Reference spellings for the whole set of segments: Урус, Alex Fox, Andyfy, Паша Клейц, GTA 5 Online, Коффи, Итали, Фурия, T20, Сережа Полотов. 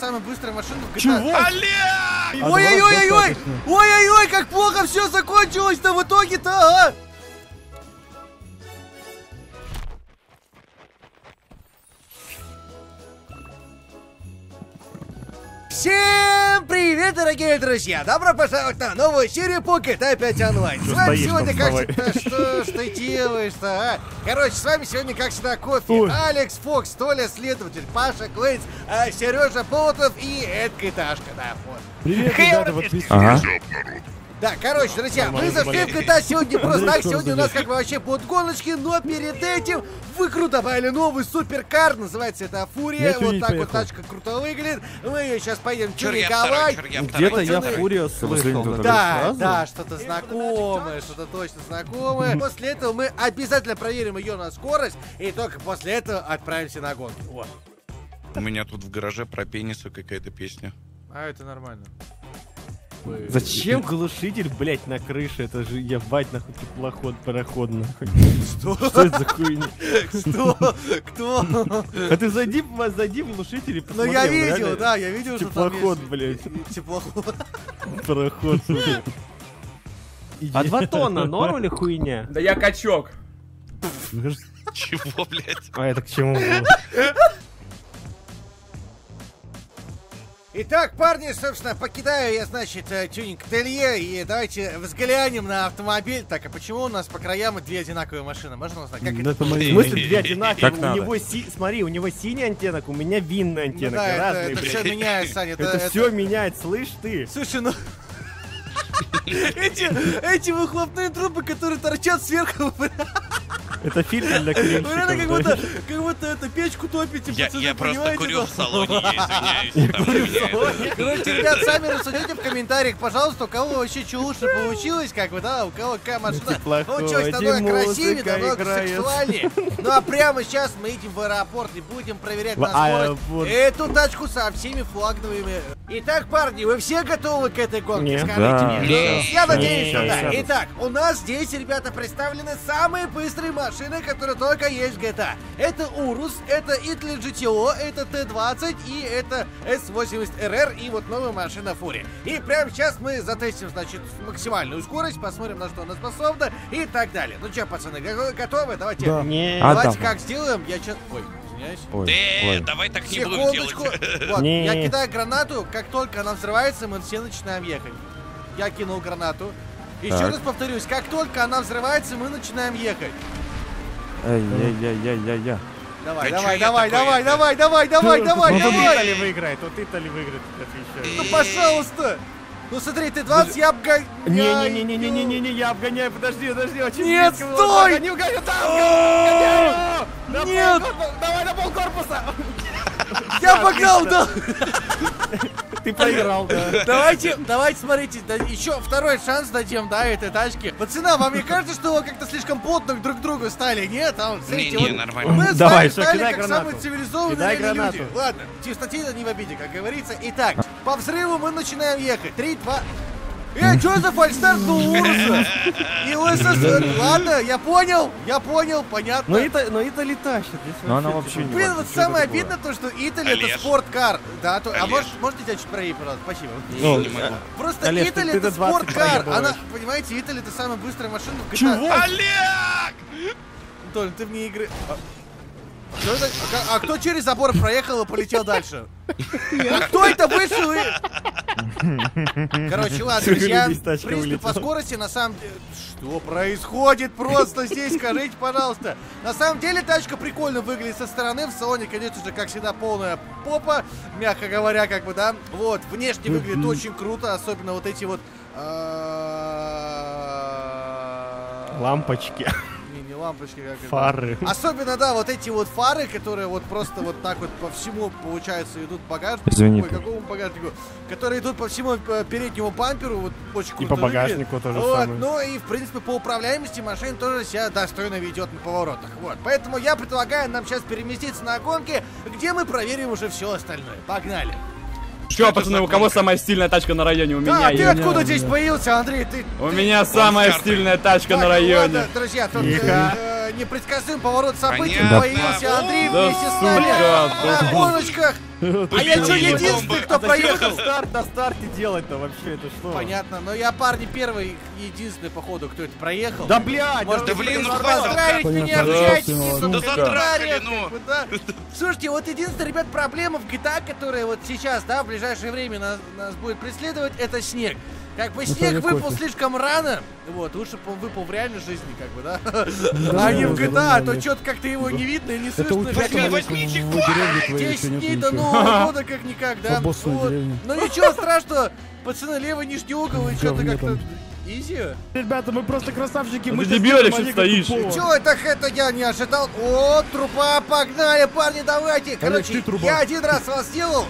Самая быстрая машина в GTA. Ой-ой-ой-ой! Ой-ой-ой, как плохо все закончилось-то в итоге-то, а! Всем привет, дорогие друзья! Добро пожаловать на новую серию по GTA 5 Online. С вами сегодня, как всегда, что ты делаешь-то, а? Короче, с вами сегодня, как всегда, Кофе, Алекс Фокс, Толя Следователь, Паша Клейц, Сережа Полотов и Эдка Этажка, да, вот. Привет, ребята, подписывайтесь. Да, короче, друзья, мы зашли в GTA сегодня просто так, сегодня у нас как бы вообще подгоночки, но перед этим в игру добавили новый суперкар, называется это Фурия, вот так вот тачка круто выглядит, мы ее сейчас поедем чуриковать. Где-то я Фурию слышал. Да, да, что-то знакомое, что-то точно знакомое. После этого мы обязательно проверим ее на скорость, и только после этого отправимся на гонку. Вот. У меня тут в гараже про пенисы какая-то песня. А, это нормально. Зачем глушитель, блять, на крыше? Это же ебать нахуй теплоход, пароход нахуй. Что это за хуйня? Что? Кто? А ты зайди в глушитель и посмотри. Ну я видел, да, я видел, что там теплоход, блять. Теплоход. Пароход, блядь. А 2 тонна норм или хуйня? Да я качок. Чего, блять? А это к чему было? Итак, парни, собственно, покидаю я, значит, тюнинг-ателье, и давайте взглянем на автомобиль. Так, а почему у нас по краям 2 одинаковые машины? Можно узнать, как это? В смысле 2 одинаковые? У него смотри, у него синий оттенок, у меня винный оттенок. Это все меняет, Саня. Это все меняет, слышь ты? Слушай, ну... Эти выхлопные трубы, которые торчат сверху... Это фильтр для кренчиков. Вы реально как будто эту печку топите, пацаны, я просто курю в салоне, я извиняюсь. Короче, ребят, сами рассудите в комментариях, пожалуйста, у кого вообще что лучше получилось, как бы, да, у кого какая машина получилась намного красивее, намного сексуальнее. Ну а прямо сейчас мы идем в аэропорт и будем проверять на скорость эту тачку со всеми флагманами. Итак, парни, вы все готовы к этой гонке? Скажите мне. Я надеюсь, что да. Итак, у нас здесь, ребята, представлены самые быстрые машины, которые только есть в GTA. Это Урус, это Итали GTO, это T20 и это C80 RR и вот новая машина Фурия. И прямо сейчас мы затестим, значит, максимальную скорость, посмотрим, на что она способна и так далее. Ну что, пацаны, готовы? Давайте, да. Давайте как сделаем, я что-то... Ой, извиняюсь. Давай так не будем делать. Вот, я кидаю гранату, как только она взрывается, мы все начинаем ехать. Я кинул гранату. Еще раз повторюсь, как только она взрывается, мы начинаем ехать. Эй-я-я-я-я-я. Давай, давай. Тут Итали выиграет, отвечаю. Ну, пожалуйста. Ну, смотри, ты 20, я обгоняю. Не-не-не-не-не-не-не, я обгоняю, подожди. Нет, стой! Не угоняю, там! Нет! Давай на полкорпуса! Я погнал, да! Ты проиграл, да. Давайте, смотрите, да, еще второй шанс дадим, да, этой тачке. Пацана, вам не кажется, что вы как-то слишком плотно друг к другу стали? Нет, там, смотрите, не, нормально. Мы с вами стали как самые цивилизованные люди. Ладно, чистоте не в обиде, как говорится. Итак, по взрыву мы начинаем ехать. 3, 2... что за фальстарт у Уруса? И УССР, ладно, я понял, понятно. Но Итали тащит. Но она вообще не... Блин, вот самое обидное то, что Итали это спорткар. Да, а можете тебя чуть проехать, пожалуйста, спасибо. Просто Итали это спорткар. Она, понимаете, Итали это самая быстрая машина в GTA. Олег! Толь, ты вне игры... А кто через забор проехал и полетел дальше? А кто это вышел и... Короче, ладно, друзья, приступ по скорости, на самом деле... Что происходит просто здесь, скажите, пожалуйста. На самом деле, тачка прикольно выглядит со стороны. В салоне, конечно же, как всегда, полная попа, мягко говоря, как бы, да. Вот, внешне выглядит очень круто, особенно вот эти вот... Лампочки. Лампочки, как фары. Это. Особенно, да, вот эти вот фары, которые вот просто вот так вот по всему, получается, идут багажнику. Извини. Ой, какому багажнику? Которые идут по всему переднему бамперу, вот очень круто. И по багажнику тоже вот, самое. Ну и, в принципе, по управляемости машина тоже себя достойно ведет на поворотах. Вот. Поэтому я предлагаю нам сейчас переместиться на гонки, где мы проверим уже все остальное. Погнали. Чё, пацаны, у кого самая стильная тачка на районе? У меня. А ты откуда здесь появился, Андрей? У меня самая стильная тачка на районе. Друзья, тут непредсказуем поворот событий появился Андрей вместе с нами на гоночках. А я что, единственный, кто проехал? Старт на старте делать-то вообще, это что? Понятно, но я, парни, первый единственный, походу, кто это проехал. Да блядь! Может, да блин, ну поздравить меня, общайтесь, да. Слушайте, вот единственная, ребят, проблема в GTA, которая вот сейчас, да, в ближайшее время нас будет преследовать, это снег. Как бы снег выпал слишком рано, вот, лучше бы он выпал в реальной жизни, как бы, да? А не в GTA, а то что-то как-то его не видно и не слышно. Возьми чехол! 10 дней до Нового года как никак, да? Ну ничего страшного, пацаны, левый нижний угол и что-то как-то... Изи? Ребята, мы просто красавчики, мы дебилы, что стоишь. Чё это я не ожидал? О, трупа, погнали, парни, давайте! Короче, я один раз вас сделал.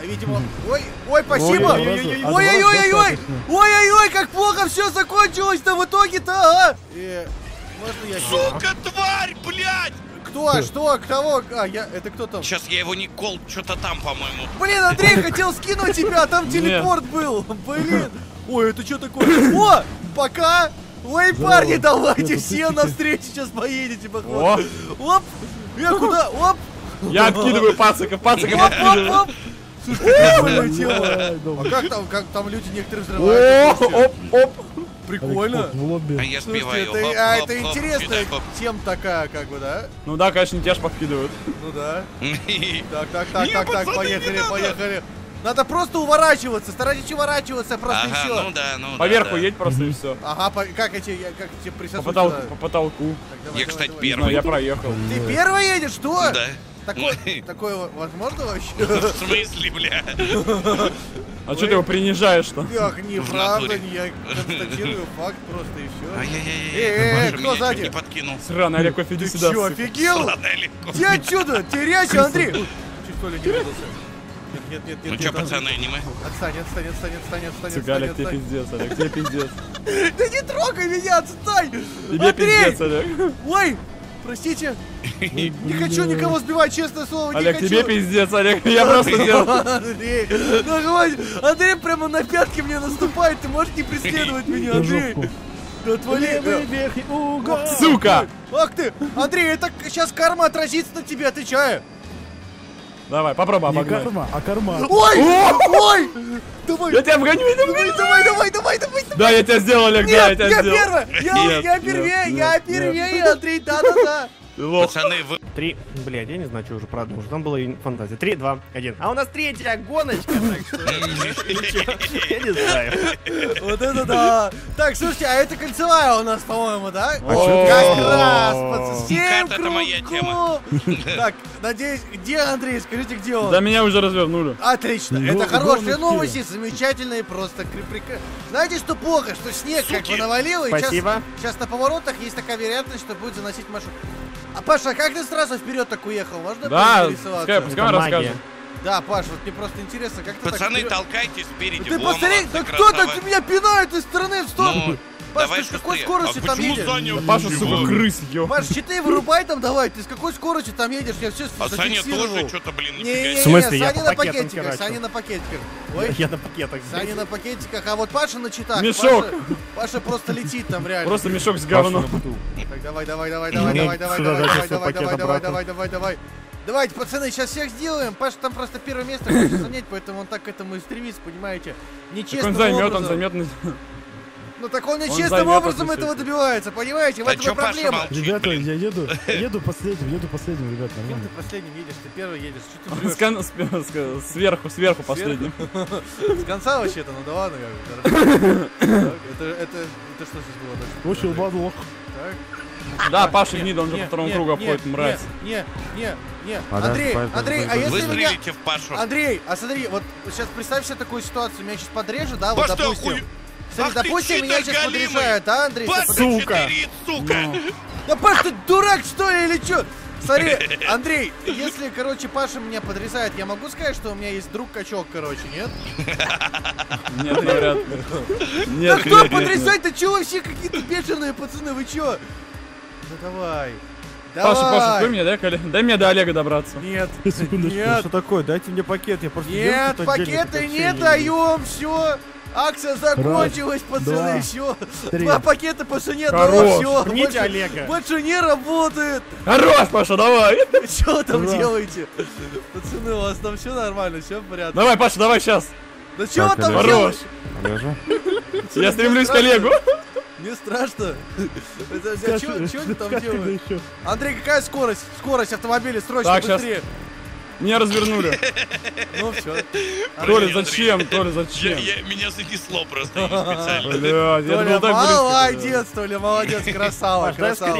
Видимо, ой, спасибо! Ой-ой-ой-ой! Как плохо все закончилось-то в итоге-то, а! Сука, тварь, блядь! Кто? Что? Кого? А, это кто там? Сейчас я его не кол, что-то там, по-моему. Блин, Андрей хотел скинуть тебя, а там телепорт был. Блин. Ой, это что такое? О, пока! Ой, парни, давайте все навстречу сейчас поедете, походу. Оп! Я куда? Оп! Я откидываю пацака, откидываю. А как там люди некоторые взрывают? Оп! Прикольно. А я сбиваю. А это интересная тема такая, как бы, да? Ну да, конечно, тебя ж подкидывают. Ну да. Так, поехали. Надо просто уворачиваться, старайтесь уворачиваться, просто и все. Поверху едь просто и все. Ага, как эти, присоединился? По потолку. Я, кстати, первый. Я проехал. Ты первый едешь, что? Да. Такое возможно вообще? В смысле, бля? А что ты его принижаешь-то? Ах, неправда, я констатирую факт просто и все. Ай-яй-яй, кто сзади? Сраная Олег, кофе, иди сюда. Ты че, офигел? Ты отсюда, теряйся, Андрей! Чуть то ли не выдался. Нет. Ну что, пацаны, не мы? Отстань. Сука, Олег, тебе пиздец, Да не трогай меня, отстань! Тебе пиздец, Олег. Ой! Простите, не хочу никого сбивать, честное слово, не хочу. Олег, тебе пиздец, Олег, я просто делал. Андрей, ну хватит, Андрей прямо на пятки мне наступает, ты можешь не преследовать меня, Андрей. Да твои верхи, угол. Сука! Ах ты, Андрей, это сейчас карма отразится на тебе, отвечаю. Давай, попробуй обогнать. Карма. Ой! Давай. Я тебя обгоню, давай. Да, я тебя сделал, Олег, да, я тебя сделал. Я первее, Андрей, да. Пацаны, вы... Три, блядь, я не знаю, что уже продумал, там была фантазия. 3, 2, 1. А у нас третья гоночка, так что... Я не знаю. Вот это да. Так, слушайте, а это кольцевая у нас, по-моему, да? Как раз, пацаны, всем кругу. Так, надеюсь, где Андрей, скажите, где он? Да меня уже развернули. Отлично, это хорошие новости, замечательные, просто креприка. Знаете, что плохо, что снег как бы навалил, и сейчас на поворотах есть такая вероятность, что будет заносить машину. А Паша, как ты сразу вперед так уехал? Можно поинтересоваться? Да, пускай расскажет. Да, Паш, вот мне просто интересно, как ты... Пацаны, толкайтесь впереди. Ты посмотри, да кто так меня пинает из стороны в сторону? Паш, ты с какой скоростью там едешь? Паша, сука, крыс, ё. Паш, щиты вырубай там давай, ты с какой скоростью там едешь? Я все зафиксировал. Саня тоже что-то, блин, не смысле, я на пакетиках, Саня на пакетиках. Я на пакетах. Саня на пакетиках, а вот Паша на читах. Мешок. Паша просто летит там реально. Просто мешок с говном. Так, давай. Давайте, пацаны, сейчас всех сделаем. Паша там просто первое место хочет занять, поэтому он так к этому и стремится, понимаете? Нечестным образом. Он займет. Ну так он нечестным образом этого добивается, понимаете? В этом проблема. Ребята, я еду последним, ребята. Кем ты последним едешь? Ты первый едешь. Что ты врешь? Сверху последним. С конца вообще-то, ну да ладно. Это что сейчас было? Очень бадлох. Да, Паша гнида, он же по второму кругу обходит, мразь. Нет. Андрей, а если меня... Андрей, а смотри, вот сейчас представь себе такую ситуацию, меня сейчас подрежут, да, вот допустим... Смотри, допустим, меня сейчас подрезают, да, Андрей? Сука! Да, Паш, ты дурак, что ли, или что? Смотри, Андрей, если, короче, Паша меня подрезает, я могу сказать, что у меня есть друг-качок, короче, нет? Нет, ребят. Да кто подрезает? Да чё вы все какие-то бешеные, пацаны, вы чё? Да давай. Паша, ты мне, да, Коля? Дай мне до Олега добраться. Нет. Секундочку, что такое? Дайте мне пакет, я просто... Нет, пакеты не даем, все. Акция закончилась, пацаны, еще. Два пакета по цене, все. Верните Олега. Больше не работает. Хорош, Паша, давай. Что там делаете? Пацаны, у вас там все нормально, все в порядке. Давай, Паша, давай сейчас. Да чего там делаешь? Я стремлюсь к Олегу. Не страшно. Что ты там делаешь? Андрей, какая скорость? Скорость автомобиля, срочно, быстрее. Меня развернули. Ну все. Толя, зачем? Толя, зачем? Меня закисло просто специально. Толя, молодец, Толя, молодец, красава, красава.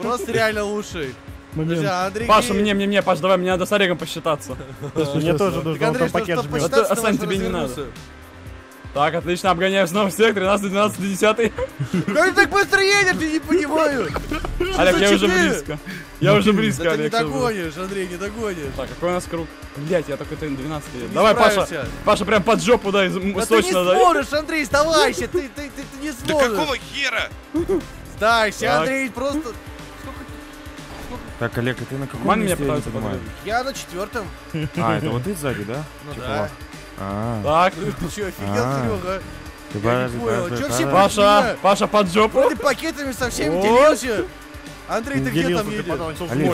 Просто реально лучший. Друзья, Андрей... Паша, мне, Паша, давай, мне надо с Орегом посчитаться. Мне тоже нужно, он там пакет жмет. А сам тебе не надо. Так, отлично, обгоняем снова всех, 13, 12, 10. Как ты так быстро едешь, я не понимаю. Олег, я уже близко. Я уже близко, Олег. Ты не догонишь, Андрей, не догонишь. Так, какой у нас круг? Блять, я такой тен 12 еду. Давай, Паша, Паша, прям под жопу дай, сочно дай. Ты не сможешь, Андрей, сдавайся, ты не сможешь. Да какого хера? Сдайся, Андрей, просто... Так, Олег, а ты на каком месте, я не понимаю? Я на 4-м. А, это вот ты сзади, да? Ну да. Так, ты чё, офигел, Серёга? Я не понял, чё все Паша, Паша, под жопу. Ты пакетами со всеми делился. Андрей, ты где там едешь?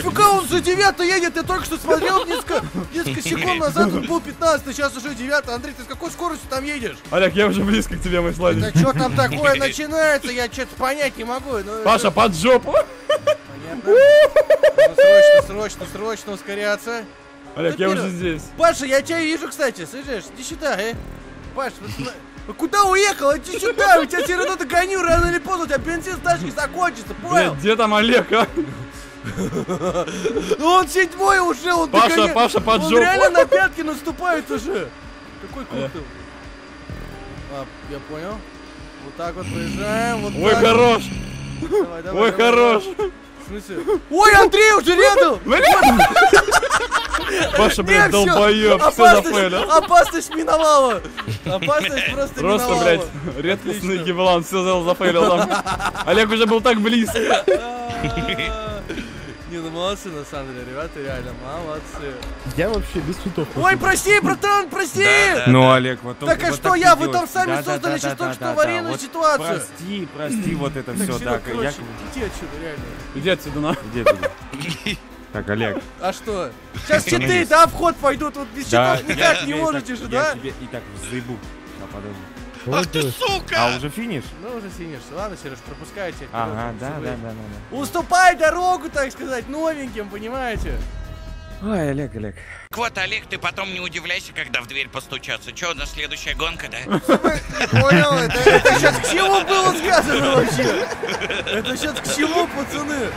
Пока он за 9-й едет, я только что смотрел, несколько секунд назад он был 15-й, сейчас уже 9-й. Андрей, ты с какой скоростью там едешь? Олег, я уже близко к тебе, мой сладенький. Да чё там такое начинается, я что-то понять не могу. Паша, под жопу. Понятно. Срочно, срочно, срочно ускоряться. Олег, я уже здесь. Паша, я тебя вижу, кстати, слышишь? Иди сюда, Паш, куда уехал? Иди сюда, у тебя все равно догоню, рано или поздно у тебя бензин с тачки закончится, понял? Где там Олег, а? Ну он 7-й уже, он догонял. Паша, Паша, под жопу. Он реально на пятки наступает уже. Какой крутой. А, я понял. Вот так вот проезжаем, вот так. Ой, хорош. Ой, хорош. Ой, Андрей уже рядом! Паша, блядь, долбоёб, всё зафейлил. Опасность миновала. Опасность просто миновала. Просто, блядь, редкостный гиблан, всё зафейлил там. Олег уже был так близко. Не, ну молодцы, на самом деле, ребята, реально молодцы. Я вообще без цветов. Ой, прости, братан, прости! Ну, Олег, вот он... Так, а что я? Вы там сами создали сейчас только что аварийную ситуацию. Прости, прости, вот это все, да. Иди отсюда, реально. Иди отсюда, на. Иди отсюда. Так, Олег. А что? Сейчас читы, да, в ход пойдут, вот без читов никак не можете же, да? Я тебе и так заебу. Ах ты, сука! А уже финиш? Ну, уже финиш. Ладно, Сереж, пропускайте. Ага, да. Уступай дорогу, так сказать, новеньким, понимаете? Ой, Олег. Вот, Олег, ты потом не удивляйся, когда в дверь постучатся. Че, у нас следующая гонка, да? Понял, это сейчас к чему было сказано вообще? Это сейчас к чему, пацаны?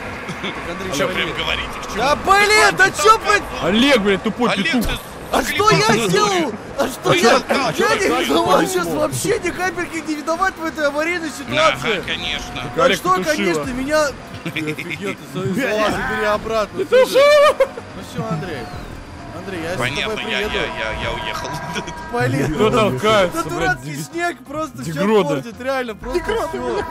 Че прям говорите, к чему? Да, блин, да че, блин? Олег, блин, тупой петух. А что я сделал? А что я? Я не виноват сейчас, вообще ни капельки не виноват в этой аварийной ситуации. Да, конечно. А что, конечно, меня... Офигеть, ты свои слова забери обратно. Ну все, Андрей. Андрей, я с тобой приеду. Я уехал. Блин, кто там кается, блядь? Да дурацкий снег просто все портит, реально, просто все.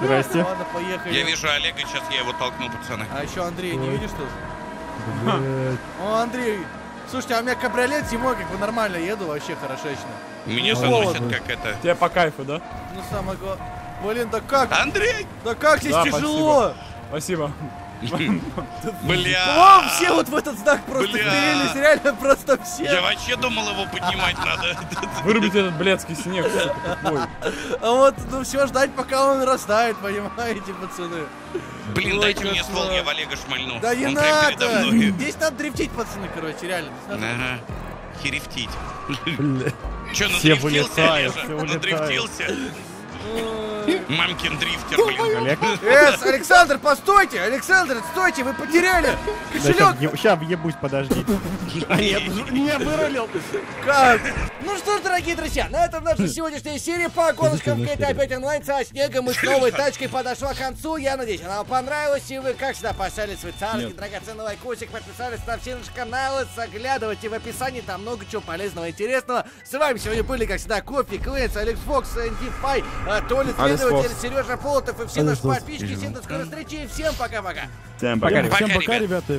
Здрасте. Ладно, поехали. Я вижу Олега, сейчас я его толкну, пацаны. А еще Андрей, не видишь тут? О, Андрей. Слушайте, а у меня кабриолет зимой как бы нормально еду, вообще хорошечно. Меня заносит как это. Тебе по кайфу, да? Ну самое главное. Блин, да как? Андрей! Да как здесь тяжело! Спасибо. Бля! О, все вот в этот знак просто впилились, реально просто все. Я вообще думал, его поднимать надо. Вырубить этот блядский снег. А вот, ну все, ждать, пока он растает, понимаете, пацаны. Блин, дайте мне ствол, я в Олега шмальну. Да не надо! Здесь надо дрифтить, пацаны, короче, реально. Ага, херифтить. Че, надрифтился, Олежа? Надрифтился? Мамкин дрифтер, блин. Александр, постойте! Александр, стойте, вы потеряли кошелек! Сейчас ебусь, подожди. Не вырулил. Как? Ну что ж, дорогие друзья, на этом наша сегодняшняя серия по гоночкам GTA 5 Online со снегом и с новой тачкой подошла к концу. Я надеюсь, она вам понравилась, и вы, как всегда, поставили свой царский драгоценный лайкосик, подписались на все наши каналы, заглядывайте в описании, там много чего полезного и интересного. С вами сегодня были, как всегда, Кофи, Квинс, Алекс Фокс, Andyfy, Толя Следователь, Сережа Полотов и все наши подписчики. Всем до скорой встречи и всем пока-пока. Всем пока, ребята.